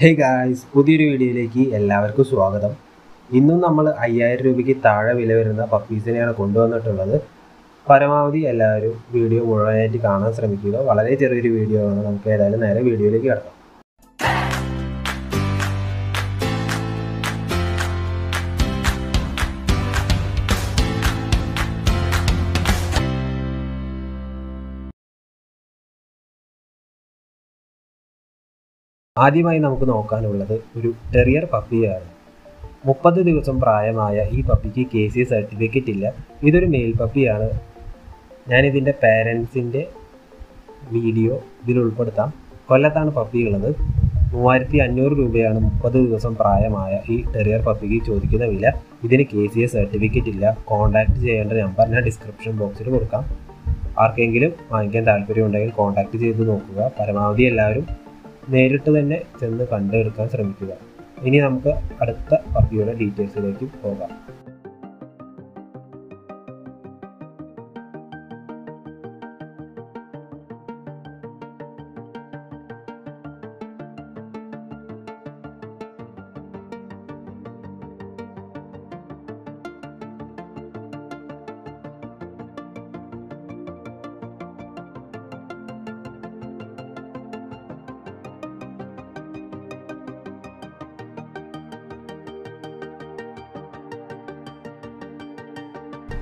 Hey guys, പുതിയൊരു വീഡിയോയിലേക്ക് എല്ലാവർക്കും സ്വാഗതം. ഇന്നും നമ്മൾ 5000 രൂപയ്ക്ക് താഴെ വില വരുന്ന പപ്പീസിനെയാണ് കൊണ്ടുവന്നിട്ടുള്ളത്. പരമാവധി എല്ലാവരും വീഡിയോ മുഴുവനായിട്ട് കാണാൻ ശ്രമിക്കുക. വളരെ ചെറിയൊരു വീഡിയോ ആണ്. നമുക്ക് ഏതായാലും നേരെ വീഡിയോയിലേക്ക് കടക്കാം. ആദ്യമായി നമുക്ക് നോക്കാനുള്ളത് ഒരു ടെറിയർ പപ്പിയാണ്. 30 ദിവസം പ്രായമായ ഈ പപ്പിക്ക് KC സർട്ടിഫിക്കറ്റ് ഇല്ല. ഇതൊരു മെയിൽ പപ്പിയാണ്. ഞാനിതിൻ്റെ പാരൻസിൻ്റെ വീഡിയോ ഇതിൽ ഉൾപ്പെടുത്താം. കൊല്ലത്താണ് പപ്പിയുള്ളത്. 3500 രൂപയാണ് 30 ദിവസം പ്രായമായ ഈ ടെറിയർ പപ്പിക്ക് ചോദിക്കുന്ന വില. ഇതിന് KC സർട്ടിഫിക്കറ്റ് ഇല്ല. കോൺടാക്ട് ചെയ്യേണ്ട നമ്പർ ഞാൻ ഡിസ്ക്രിപ്ഷൻ ബോക്സിൽ കൊടുക്കാം. ആർക്കെങ്കിലും വാങ്ങിക്കാൻ താല്പര്യമുണ്ടെങ്കിൽ കോൺടാക്ട് ചെയ്ത് നോക്കുക. പരമാവധി എല്ലാവരും നേരിട്ട് തന്നെ ചെന്ന് കണ്ടെടുക്കാൻ ശ്രമിക്കുക. ഇനി നമുക്ക് അടുത്ത പപ്പിയുടെ ഡീറ്റെയിൽസിലേക്ക് പോകാം.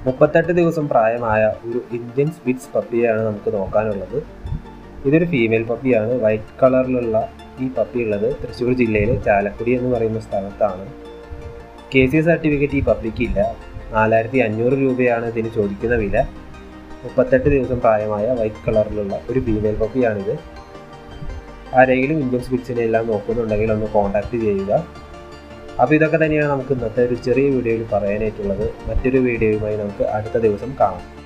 മുപ്പത്തെട്ട് ദിവസം പ്രായമായ ഒരു ഇന്ത്യൻ സ്പിറ്റ്സ് പപ്പിയാണ് നമുക്ക് നോക്കാനുള്ളത്. ഇതൊരു ഫീമെയിൽ പപ്പിയാണ്. വൈറ്റ് കളറിലുള്ള ഈ പപ്പി ഉള്ളത് തൃശ്ശൂർ ജില്ലയിലെ ചാലക്കുടി എന്ന് പറയുന്ന സ്ഥലത്താണ്. KC സർട്ടിഫിക്കറ്റ് ഈ പപ്പിക്കില്ല. 4500 രൂപയാണ് ഇതിന് ചോദിക്കുന്ന വില. 38 ദിവസം പ്രായമായ വൈറ്റ് കളറിലുള്ള ഒരു ഫീമെയിൽ പപ്പിയാണിത്. ആരെങ്കിലും ഇന്ത്യൻ സ്പിറ്റ്സിനെ എല്ലാം നോക്കുന്നുണ്ടെങ്കിൽ ഒന്ന് കോൺടാക്റ്റ് ചെയ്യുക. അപ്പോൾ ഇതൊക്കെ തന്നെയാണ് നമുക്ക് ഇന്നത്തെ ഒരു ചെറിയ വീഡിയോയിൽ പറയാനായിട്ടുള്ളത്. മറ്റൊരു വീഡിയോയുമായി നമുക്ക് അടുത്ത ദിവസം കാണാം.